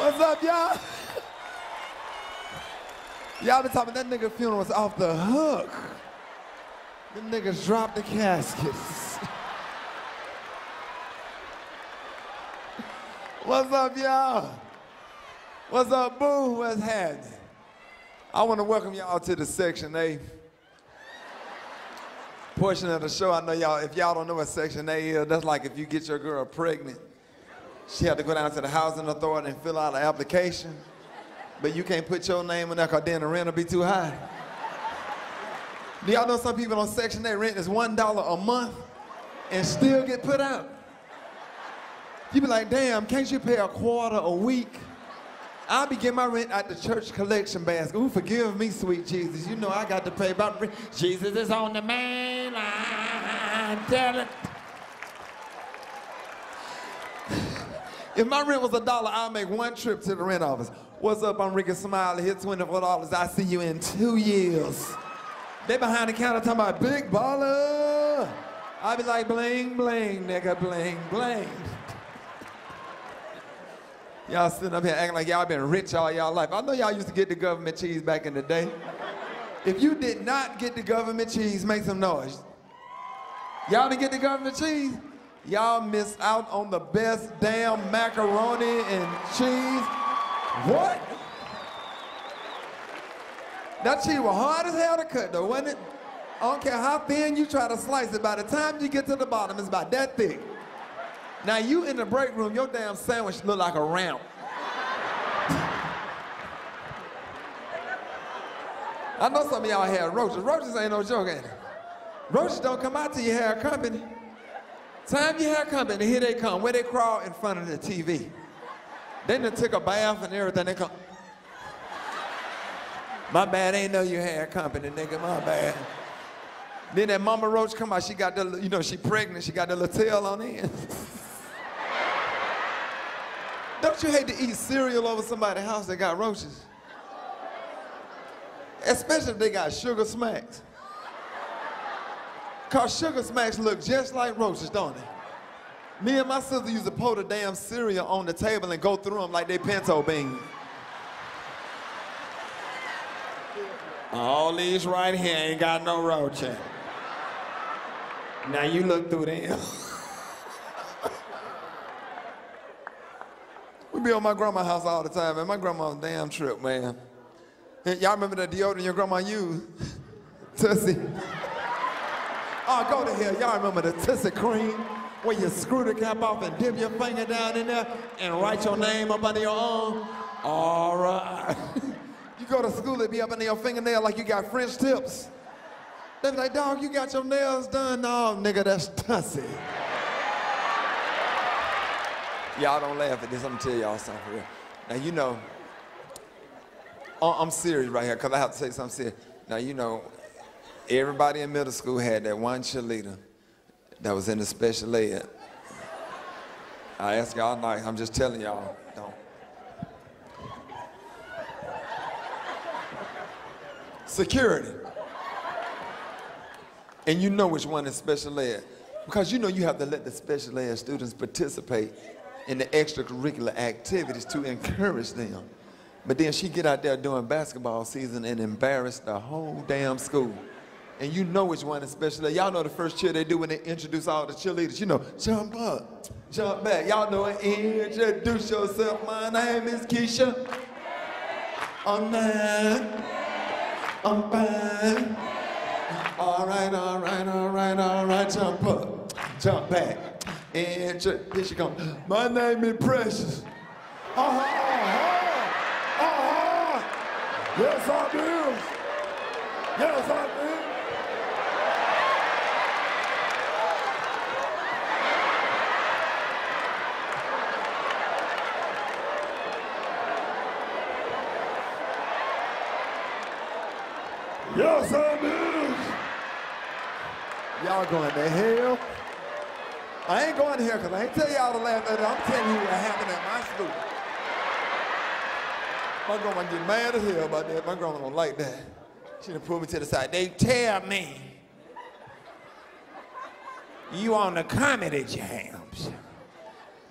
What's up, y'all? Y'all been talking, that nigga funeral was off the hook. Them niggas dropped the caskets. What's up, y'all? What's up, boo? What's happening? I want to welcome y'all to the Section A portion of the show. I know y'all, if y'all don't know what Section A is, that's like if you get your girl pregnant, she had to go down to the housing authority and fill out an application, but you can't put your name in there because then the rent will be too high. Do y'all know some people on Section A rent is $1 a month and still get put out? You be like, damn, can't you pay a quarter a week? I'll be getting my rent at the church collection basket. Ooh, forgive me, sweet Jesus. You know I got to pay my rent. Jesus is on the main line. Tell it. If my rent was $1, I'll make one trip to the rent office. What's up? I'm Ricky Smiley. Here's $24. I'll see you in 2 years. They behind the counter talking about big baller. I'll be like, bling, bling, nigga, bling, bling. Y'all sitting up here acting like y'all been rich all y'all life. I know y'all used to get the government cheese back in the day. If you did not get the government cheese, make some noise. Y'all didn't get the government cheese? Y'all missed out on the best damn macaroni and cheese. What? That cheese was hard as hell to cut though, wasn't it? I don't care how thin you try to slice it, by the time you get to the bottom, it's about that thick. Now you in the break room, your damn sandwich look like a round. I know some of y'all had roaches. Roaches ain't no joke, ain't it? Roaches don't come out till you have company. Time you have company, here they come. Where they crawl in front of the TV. Then they took a bath and everything, they come. My bad, I ain't know you had company, nigga, my bad. Then that mama roach come out, she got that, you know, she pregnant, she got that little tail on end. Don't you hate to eat cereal over somebody's house that got roaches? Especially if they got sugar smacks. Cause sugar smacks look just like roaches, don't they? Me and my sister used to pour the damn cereal on the table and go through them like they pinto beans. All these right here ain't got no roach in. Now you look through them. We be on my grandma's house all the time, man. My grandma's damn trip, man. Y'all remember that deodorant your grandma used? Tussie. Oh, go to hell. Y'all remember the Tussie cream where you screw the cap off and dip your finger down in there and write your name up under your arm? All right. You go to school, it be up under your fingernail like you got French tips. They be like, dog, you got your nails done? No, nigga, that's Tussie. Y'all don't laugh at this. I'm gonna tell y'all something for real. Now, you know, I'm serious right here because I have to say something serious. Now, you know, everybody in middle school had that one cheerleader that was in the special ed. I ask y'all nice, I'm just telling y'all, don't. Security. And you know which one is special ed. Because you know you have to let the special ed students participate in the extracurricular activities to encourage them. But then she get out there during basketball season and embarrass the whole damn school. And you know which one is special ed. Y'all know the first cheer they do when they introduce all the cheerleaders. You know, jump up, jump back. Y'all know it. Introduce yourself. My name is Keisha. I'm 9. I'm fine. All right, all right, all right, all right. Jump up, jump back, and here she comes. My name is Precious. Uh-huh, uh-huh, uh-huh. Yes, I do. Yes, I do. Yes, I do. Y'all going to hell? I ain't going to hell because I ain't tell y'all to laugh at it. I'm telling you what happened at my school. My grandma get mad as hell about that. My grandma don't like that. She done pulled me to the side. They tell me you on the comedy jams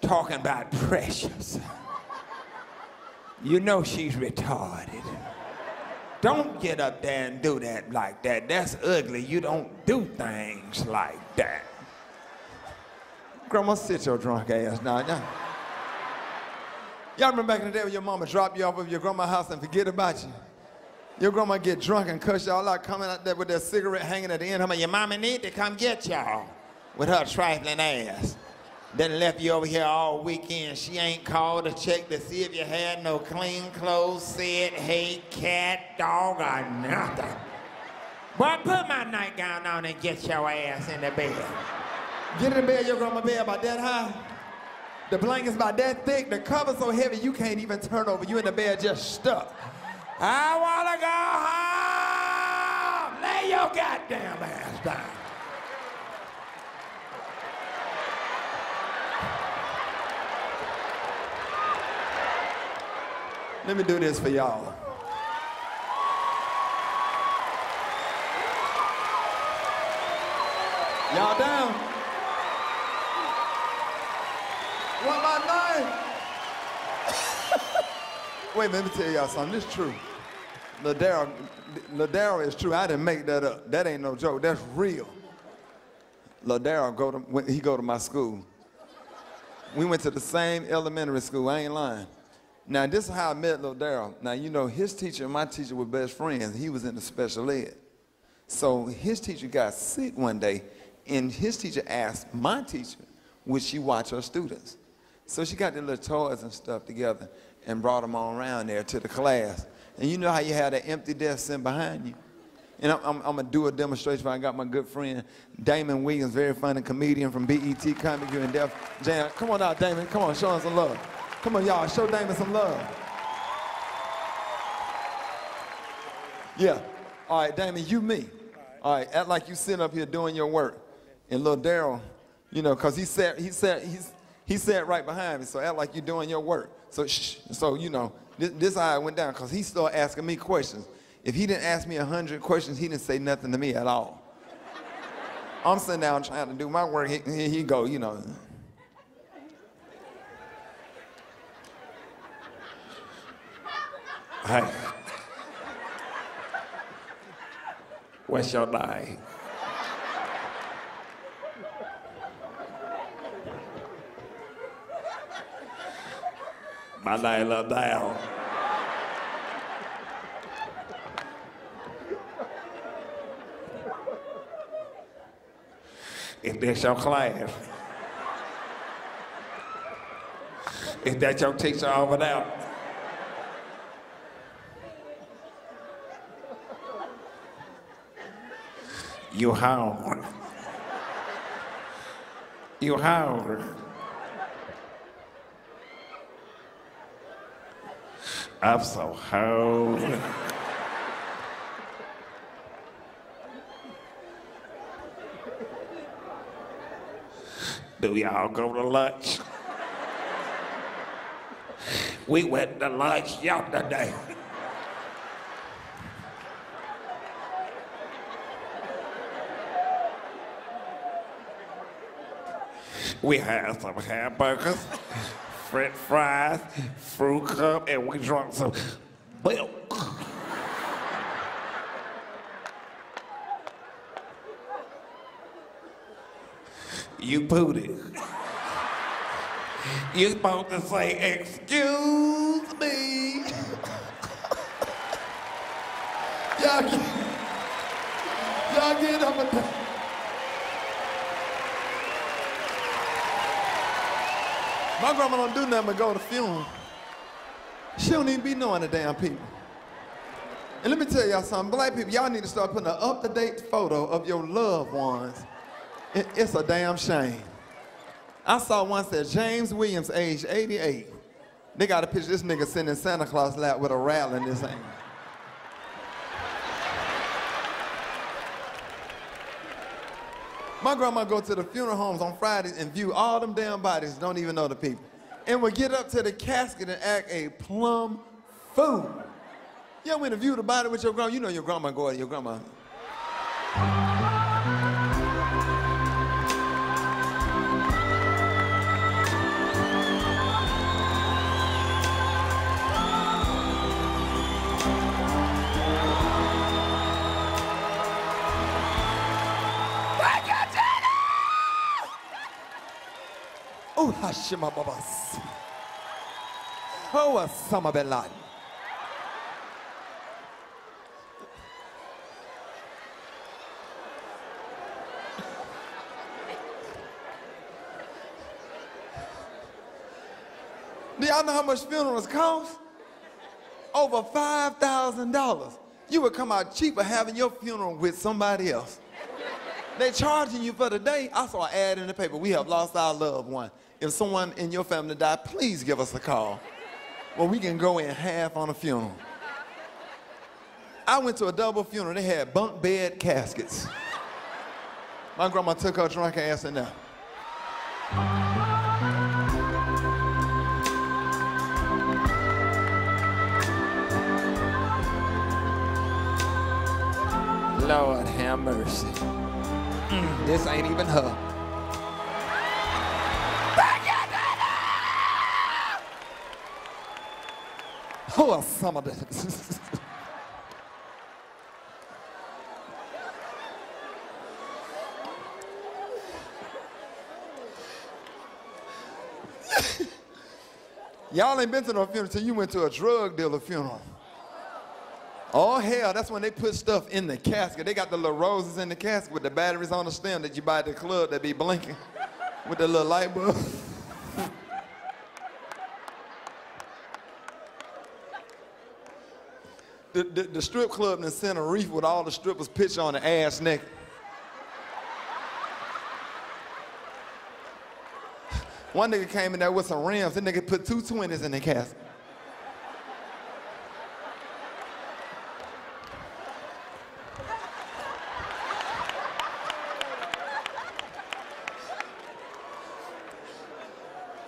talking about Precious. You know she's retarded. Don't get up there and do that like that. That's ugly. You don't do things like that. Grandma, sit your drunk ass down. Y'all remember back in the day when your mama dropped you off at your grandma's house and forget about you? Your grandma get drunk and cuss y'all out, coming out there with that cigarette hanging at the end. I'm like, your mama need to come get y'all with her trifling ass. Then left you over here all weekend. She ain't called to check to see if you had no clean clothes, said, hey, cat, dog, or nothing. Boy, put my nightgown on and get your ass in the bed. Get in the bed, your grandma bed about that high. The blanket's about that thick. The cover's so heavy you can't even turn over. You in the bed just stuck. I wanna go home! Lay your goddamn ass down. Let me do this for y'all. Y'all down? What my life? Wait, let me tell y'all something. This is true. Ladera is true. I didn't make that up. That ain't no joke. That's real. Ladera go to my school. We went to the same elementary school. I ain't lying. Now, this is how I met Lil Darryl. Now, you know, his teacher and my teacher were best friends. He was in the special ed. So his teacher got sick one day, and his teacher asked my teacher, would she watch her students? So she got their little toys and stuff together and brought them all around there to the class. And you know how you had an empty desk in behind you? And I'm going to do a demonstration. I got my good friend, Damon Williams, very funny comedian from BET, Comic View and Def Jam. Come on out, Damon. Come on, show us some love. Come on, y'all, show Damon some love. Yeah, all right, Damon, you me. All right, act like you sitting up here doing your work. And Lil Darryl, you know, because he sat right behind me, so act like you doing your work. So, you know, this eye went down, because he started asking me questions. If he didn't ask me 100 questions, he didn't say nothing to me at all. I'm sitting down trying to do my work, he go, you know. Hey, what's your name? My name Lil Darryl. Is this your class? Is that your teacher over there? You hungry? You hungry? I'm so hungry. Do y'all go to lunch? We went to lunch yesterday. We had some hamburgers, french fries, fruit cup, and we drank some milk. You pooted. You're supposed to say, excuse me. Y'all get up and down. My grandma don't do nothing but go to funeral. She don't even be knowing the damn people. And let me tell y'all something, black people, y'all need to start putting an up-to-date photo of your loved ones. It's a damn shame. I saw once that James Williams, age 88, they got a picture of this nigga sitting in Santa Claus lap with a rattle in his hand. My grandma go to the funeral homes on Fridays and view all them damn bodies, don't even know the people. And would get up to the casket and act a plum fool. You ever went to view the body with your grandma? You know your grandma go to your grandma. Oh, Hashima Babas. Oh, Osama Bin Laden. Do y'all know how much funerals cost? Over $5,000. You would come out cheaper having your funeral with somebody else. They charging you for the day. I saw an ad in the paper, we have lost our loved one. If someone in your family died, please give us a call. Well, we can go in half on a funeral. I went to a double funeral. They had bunk bed caskets. My grandma took her drunk ass in there. Lord have mercy. This ain't even her. Who are some of this? Y'all ain't been to no funeral till you went to a drug dealer funeral. Oh hell, that's when they put stuff in the casket. They got the little roses in the casket with the batteries on the stem that you buy at the club that be blinking with the little light bulb. the strip club in the center reef with all the strippers pitched on the ass naked. One nigga came in there with some rims, that nigga put two 20s in the casket.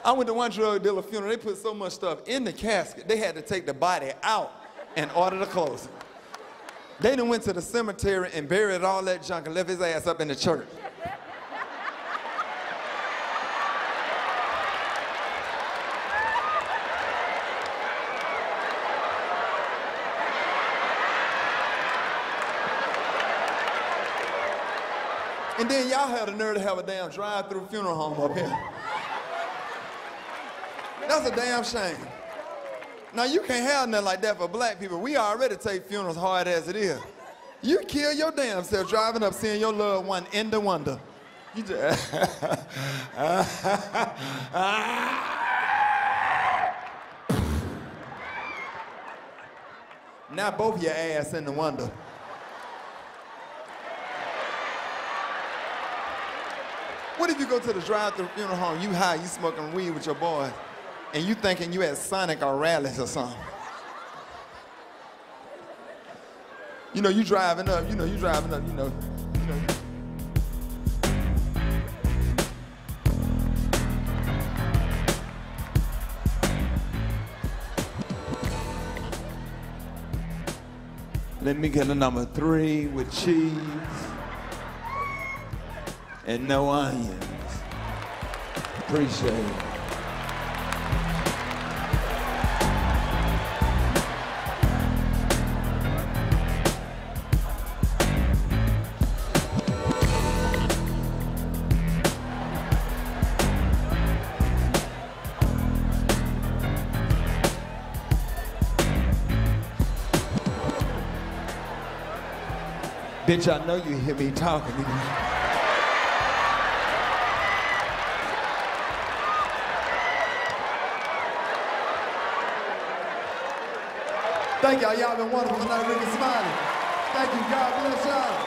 I went to one drug dealer funeral, they put so much stuff in the casket, they had to take the body out and order the clothes. They done went to the cemetery and buried all that junk and left his ass up in the church. And then y'all had the nerve to have a damn drive-through funeral home up here. That's a damn shame. Now, you can't have nothing like that for black people. We already take funerals hard as it is. You kill your damn self driving up, seeing your loved one in the wonder. You just... Now both your ass in the wonder. What if you go to the drive-thru funeral home, you high, you smoking weed with your boys, and you thinking you at Sonic or Rally's or something. You know, you driving up, you know, you driving up, you know. Let me get a number 3 with cheese and no onions. Appreciate it. Bitch, I know you hear me talking to you. Thank y'all. Y'all been wonderful tonight, Ricky Smiley. Thank you. God bless y'all.